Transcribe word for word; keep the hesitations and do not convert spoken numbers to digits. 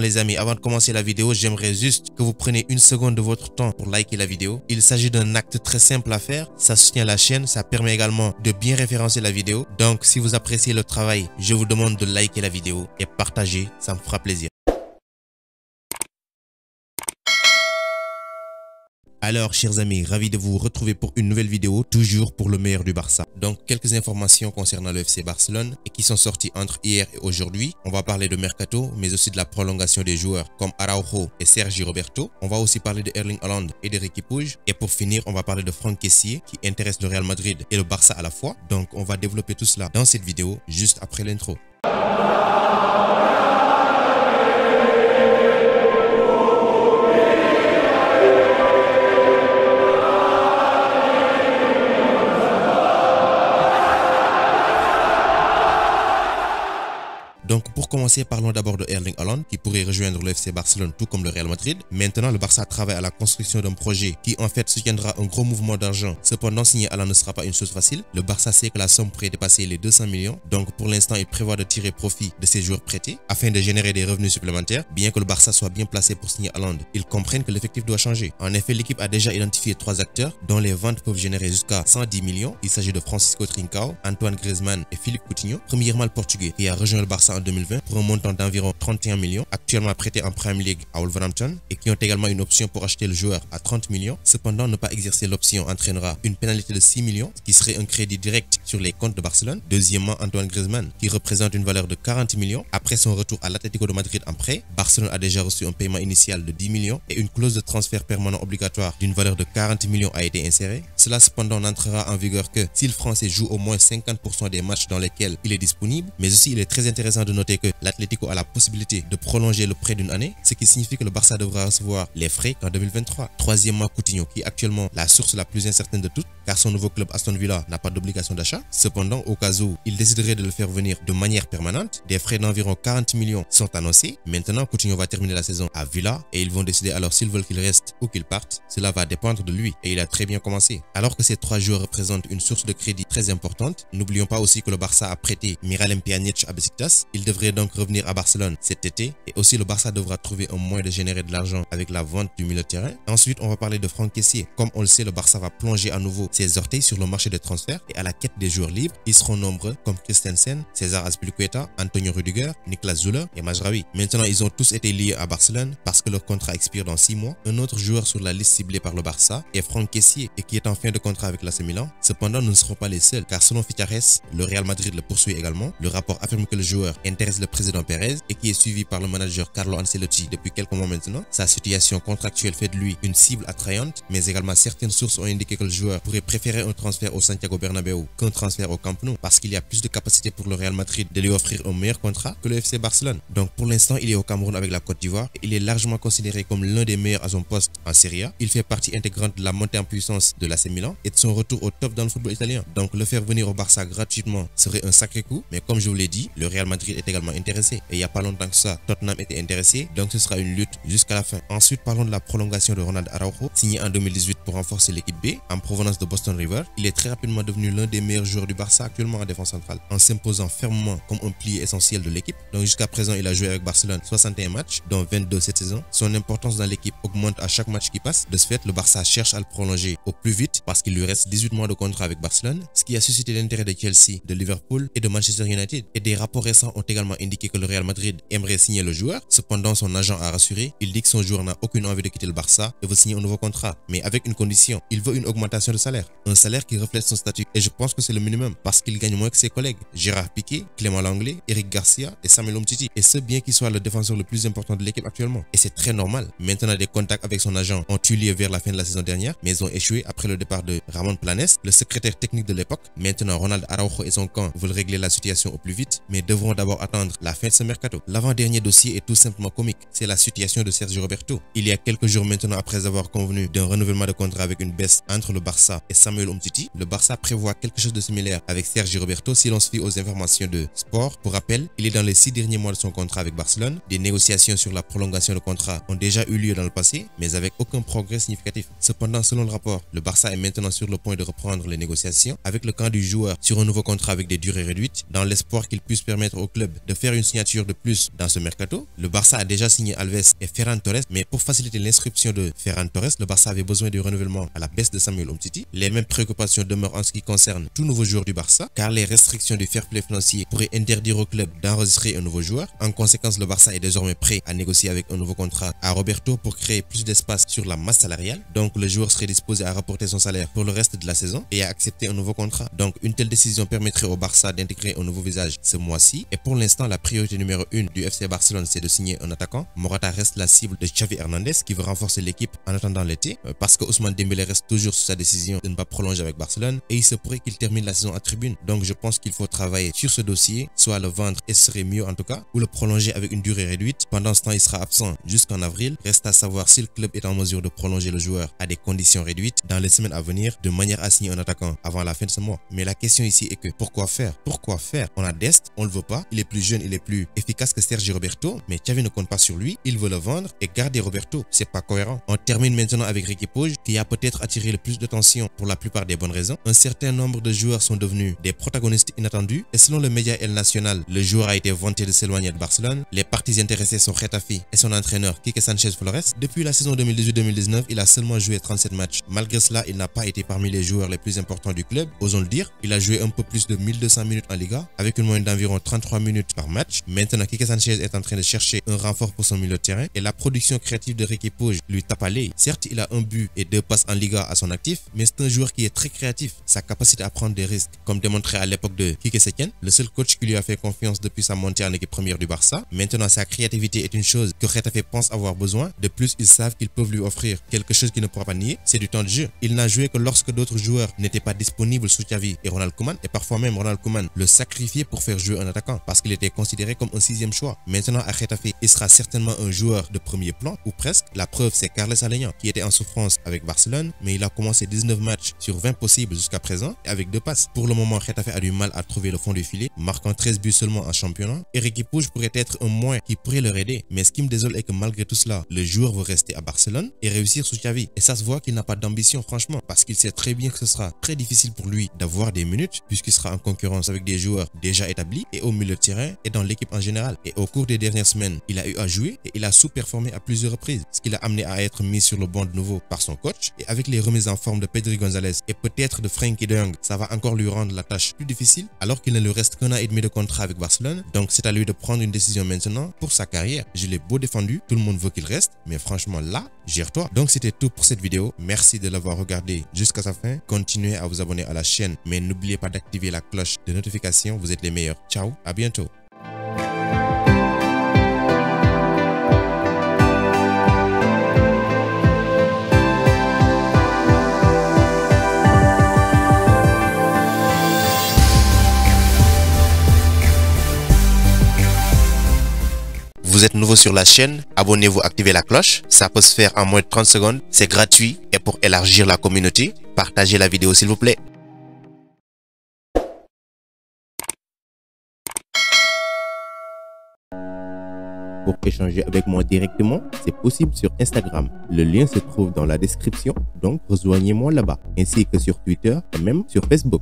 Les amis, avant de commencer la vidéo, j'aimerais juste que vous preniez une seconde de votre temps pour liker la vidéo. Il s'agit d'un acte très simple à faire, ça soutient la chaîne, ça permet également de bien référencer la vidéo. Donc si vous appréciez le travail, je vous demande de liker la vidéo et partager, ça me fera plaisir. Alors chers amis, ravi de vous retrouver pour une nouvelle vidéo, toujours pour le meilleur du Barça. Donc quelques informations concernant le F C Barcelone et qui sont sorties entre hier et aujourd'hui. On va parler de Mercato, mais aussi de la prolongation des joueurs comme Araujo et Sergi Roberto. On va aussi parler de Erling Haaland et de Riqui Puig. Et pour finir, on va parler de Franck Kessié qui intéresse le Real Madrid et le Barça à la fois. Donc on va développer tout cela dans cette vidéo juste après l'intro. Donc pour commencer, parlons d'abord de Erling Haaland qui pourrait rejoindre le F C Barcelone tout comme le Real Madrid. Maintenant, le Barça travaille à la construction d'un projet qui en fait soutiendra un gros mouvement d'argent. Cependant, signer Haaland ne sera pas une chose facile. Le Barça sait que la somme pourrait dépasser les deux cents millions. Donc pour l'instant, il prévoit de tirer profit de ces joueurs prêtés afin de générer des revenus supplémentaires. Bien que le Barça soit bien placé pour signer Haaland, ils comprennent que l'effectif doit changer. En effet, l'équipe a déjà identifié trois acteurs dont les ventes peuvent générer jusqu'à cent dix millions. Il s'agit de Francisco Trincao, Antoine Griezmann et Philippe Coutinho. Premièrement, le Portugais qui a rejoint le Barça en deux mille vingt pour un montant d'environ trente et un millions, actuellement prêté en Premier League à Wolverhampton et qui ont également une option pour acheter le joueur à trente millions. Cependant, ne pas exercer l'option entraînera une pénalité de six millions, ce qui serait un crédit direct sur les comptes de Barcelone. Deuxièmement, Antoine Griezmann, qui représente une valeur de quarante millions. Après son retour à l'Atlético de Madrid en prêt, Barcelone a déjà reçu un paiement initial de dix millions et une clause de transfert permanent obligatoire d'une valeur de quarante millions a été insérée. Cela cependant n'entrera en vigueur que si le Français joue au moins cinquante pour cent des matchs dans lesquels il est disponible, mais aussi il est très intéressant de de noter que l'Atlético a la possibilité de prolonger le prêt d'une année, ce qui signifie que le Barça devra recevoir les frais qu'en deux mille vingt-trois. Troisièmement, Coutinho, qui est actuellement la source la plus incertaine de toutes, car son nouveau club Aston Villa n'a pas d'obligation d'achat. Cependant, au cas où il déciderait de le faire venir de manière permanente, des frais d'environ quarante millions sont annoncés. Maintenant, Coutinho va terminer la saison à Villa et ils vont décider alors s'ils veulent qu'il reste ou qu'il parte. Cela va dépendre de lui et il a très bien commencé. Alors que ces trois joueurs représentent une source de crédit très importante, n'oublions pas aussi que le Barça a prêté Miralem Pjanić à Beşiktaş. Il devrait donc revenir à Barcelone cet été et aussi le Barça devra trouver un moyen de générer de l'argent avec la vente du milieu de terrain. Ensuite, on va parler de Franck Kessié. Comme on le sait, le Barça va plonger à nouveau ses orteils sur le marché des transferts et à la quête des joueurs libres. Ils seront nombreux comme Christensen, César Azpilicueta, Antonio Rudiger, Niklas Zoula et Majrawi. Maintenant, ils ont tous été liés à Barcelone parce que leur contrat expire dans six mois. Un autre joueur sur la liste ciblée par le Barça est Franck Kessié et qui est en fin de contrat avec l'A C Milan. Cependant, nous ne serons pas les seuls car selon Fitares, le Real Madrid le poursuit également. Le rapport affirme que le joueur intéresse le président Pérez et qui est suivi par le manager Carlo Ancelotti depuis quelques mois maintenant. Sa situation contractuelle fait de lui une cible attrayante, mais également certaines sources ont indiqué que le joueur pourrait préférer un transfert au Santiago Bernabéu qu'un transfert au Camp Nou parce qu'il y a plus de capacité pour le Real Madrid de lui offrir un meilleur contrat que le F C Barcelone. Donc pour l'instant, il est au Cameroun avec la Côte d'Ivoire et il est largement considéré comme l'un des meilleurs à son poste en Serie A. Il fait partie intégrante de la montée en puissance de l'A C Milan et de son retour au top dans le football italien. Donc le faire venir au Barça gratuitement serait un sacré coup, mais comme je vous l'ai dit, le Real Madrid est également intéressé et il n'y a pas longtemps que ça, Tottenham était intéressé, donc ce sera une lutte jusqu'à la fin. Ensuite, parlons de la prolongation de Ronald Araujo, signé en deux mille dix-huit pour renforcer l'équipe B en provenance de Boston River. Il est très rapidement devenu l'un des meilleurs joueurs du Barça actuellement en défense centrale en s'imposant fermement comme un pilier essentiel de l'équipe. Donc jusqu'à présent, il a joué avec Barcelone soixante et un matchs, dont vingt-deux cette saison. Son importance dans l'équipe augmente à chaque match qui passe. De ce fait, le Barça cherche à le prolonger au plus vite parce qu'il lui reste dix-huit mois de contrat avec Barcelone, ce qui a suscité l'intérêt de Chelsea, de Liverpool et de Manchester United. Et des rapports récents ont également indiqué que le Real Madrid aimerait signer le joueur. Cependant, son agent a rassuré. Il dit que son joueur n'a aucune envie de quitter le Barça et veut signer un nouveau contrat, mais avec une condition. Il veut une augmentation de salaire, un salaire qui reflète son statut et je pense que c'est le minimum parce qu'il gagne moins que ses collègues Gérard Piqué, Clément Langlais, Eric Garcia et Samuel Umtiti, et ce bien qu'il soit le défenseur le plus important de l'équipe actuellement. Et c'est très normal. Maintenant, des contacts avec son agent ont eu lieu vers la fin de la saison dernière, mais ils ont échoué après le départ de Ramon Planes, le secrétaire technique de l'époque. Maintenant, Ronald Araujo et son camp veulent régler la situation au plus vite, mais devront d'abord attendre la fin de ce mercato. L'avant-dernier dossier est tout simplement comique, c'est la situation de Sergi Roberto. Il y a quelques jours maintenant, après avoir convenu d'un renouvellement de contrat rejoindra avec une baisse entre le Barça et Samuel Umtiti. Le Barça prévoit quelque chose de similaire avec Sergi Roberto si l'on se fie aux informations de Sport. Pour rappel, il est dans les six derniers mois de son contrat avec Barcelone. Des négociations sur la prolongation de contrat ont déjà eu lieu dans le passé, mais avec aucun progrès significatif. Cependant, selon le rapport, le Barça est maintenant sur le point de reprendre les négociations avec le camp du joueur sur un nouveau contrat avec des durées réduites, dans l'espoir qu'il puisse permettre au club de faire une signature de plus dans ce mercato. Le Barça a déjà signé Alves et Ferran Torres, mais pour faciliter l'inscription de Ferran Torres, le Barça avait besoin du renouvellement à la baisse de Samuel Umtiti. Les mêmes préoccupations demeurent en ce qui concerne tout nouveau joueur du Barça, car les restrictions du fair play financier pourraient interdire au club d'enregistrer un nouveau joueur. En conséquence, le Barça est désormais prêt à négocier avec un nouveau contrat à Roberto pour créer plus d'espace sur la masse salariale. Donc le joueur serait disposé à rapporter son salaire pour le reste de la saison et à accepter un nouveau contrat. Donc une telle décision permettrait au Barça d'intégrer un nouveau visage ce mois-ci. Et pour l'instant, la priorité numéro une du F C Barcelone, c'est de signer un attaquant. Morata reste la cible de Xavi Hernandez qui veut renforcer l'équipe en attendant l'été, parce que Ousmane Dembélé reste toujours sur sa décision de ne pas prolonger avec Barcelone et il se pourrait qu'il termine la saison à tribune. Donc je pense qu'il faut travailler sur ce dossier, soit le vendre, et ce serait mieux en tout cas, ou le prolonger avec une durée réduite. Pendant ce temps, il sera absent jusqu'en avril. Reste à savoir si le club est en mesure de prolonger le joueur à des conditions réduites dans les semaines à venir, de manière à signer un attaquant avant la fin de ce mois. Mais la question ici est que pourquoi faire? Pourquoi faire? On a Dest, on le veut pas, il est plus jeune, il est plus efficace que Sergi Roberto, mais Xavi ne compte pas sur lui, il veut le vendre et garder Roberto, c'est pas cohérent. On termine maintenant avec Riqui Puig, qui a peut-être attiré le plus de tension pour la plupart des bonnes raisons. Un certain nombre de joueurs sont devenus des protagonistes inattendus et selon le média El Nacional, le joueur a été vanté de s'éloigner de Barcelone. Les parties intéressées sont Getafe et son entraîneur Quique Sánchez Flores. Depuis la saison deux mille dix-huit deux mille dix-neuf, il a seulement joué trente-sept matchs. Malgré cela, il n'a pas été parmi les joueurs les plus importants du club, osons le dire. Il a joué un peu plus de mille deux cents minutes en Liga avec une moyenne d'environ trente-trois minutes par match. Maintenant, Quique Sánchez est en train de chercher un renfort pour son milieu de terrain et la production créative de Riqui Puig lui tape à l'œil. Certes, il a un but et deux passes en Liga à son actif, mais c'est un joueur qui est très créatif. Sa capacité à prendre des risques, comme démontré à l'époque de Quique Setien, le seul coach qui lui a fait confiance depuis sa montée en équipe première du Barça. Maintenant, sa créativité est une chose que Getafe pense avoir besoin. De plus, ils savent qu'ils peuvent lui offrir quelque chose qu'il ne pourra pas nier, c'est du temps de jeu. Il n'a joué que lorsque d'autres joueurs n'étaient pas disponibles sous Xavi et Ronald Koeman, et parfois même Ronald Koeman le sacrifiait pour faire jouer un attaquant parce qu'il était considéré comme un sixième choix. Maintenant, à Getafe, il sera certainement un joueur de premier plan, ou presque. La preuve, c'est Carles Aleñá, qui était en souffrance avec Barcelone, mais il a commencé dix-neuf matchs sur vingt possibles jusqu'à présent avec deux passes. Pour le moment, Getafe a du mal à trouver le fond du filet, marquant treize buts seulement en championnat. Riqui Puig pourrait être un moins qui pourrait leur aider, mais ce qui me désole est que malgré tout cela, le joueur veut rester à Barcelone et réussir sous Xavi. Et ça se voit qu'il n'a pas d'ambition, franchement, parce qu'il sait très bien que ce sera très difficile pour lui d'avoir des minutes, puisqu'il sera en concurrence avec des joueurs déjà établis et au milieu de terrain et dans l'équipe en général. Et au cours des dernières semaines, il a eu à jouer et il a sous-performé à plusieurs reprises, ce qui l'a amené à être mis sur le banc de nouveau par son coach. Et avec les remises en forme de Pedri Gonzalez et peut-être de Frenkie de Jong, ça va encore lui rendre la tâche plus difficile, alors qu'il ne lui reste qu'un an et demi de contrat avec Barcelone. Donc c'est à lui de prendre une décision maintenant pour sa carrière. Je l'ai beau défendu, tout le monde veut qu'il reste, mais franchement là, gère-toi. Donc c'était tout pour cette vidéo, merci de l'avoir regardé jusqu'à sa fin. Continuez à vous abonner à la chaîne, mais n'oubliez pas d'activer la cloche de notification, vous êtes les meilleurs. Ciao, à bientôt. Vous êtes nouveau sur la chaîne, abonnez-vous, activez la cloche, ça peut se faire en moins de trente secondes, c'est gratuit et pour élargir la communauté, partagez la vidéo s'il vous plaît. Pour échanger avec moi directement, c'est possible sur Instagram, le lien se trouve dans la description, donc rejoignez-moi là-bas, ainsi que sur Twitter et même sur Facebook.